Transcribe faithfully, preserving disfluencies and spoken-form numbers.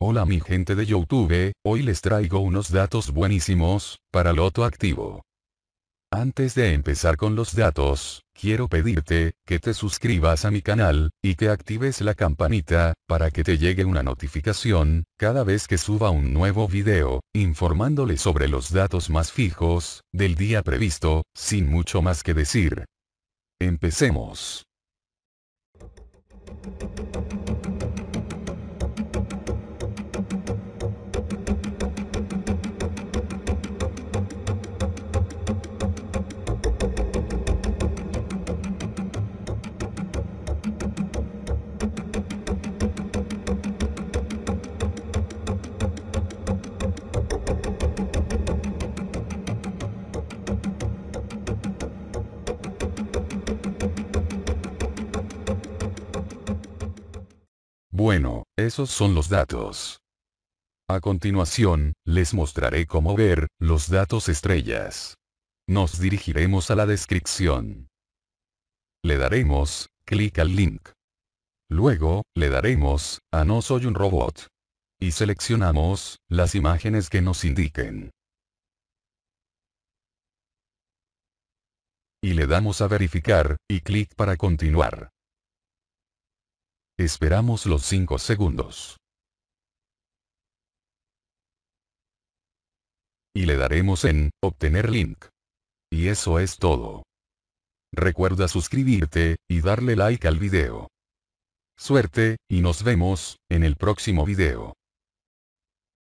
Hola mi gente de YouTube, hoy les traigo unos datos buenísimos para Loto Activo. Antes de empezar con los datos, quiero pedirte que te suscribas a mi canal y que actives la campanita para que te llegue una notificación cada vez que suba un nuevo video, informándole sobre los datos más fijos del día previsto, sin mucho más que decir. Empecemos. Bueno, esos son los datos. A continuación, les mostraré cómo ver los datos estrellas. Nos dirigiremos a la descripción. Le daremos clic al link. Luego, le daremos a No soy un robot. Y seleccionamos las imágenes que nos indiquen. Y le damos a verificar y clic para continuar. Esperamos los cinco segundos. Y le daremos en obtener link. Y eso es todo. Recuerda suscribirte y darle like al video. Suerte, y nos vemos en el próximo video.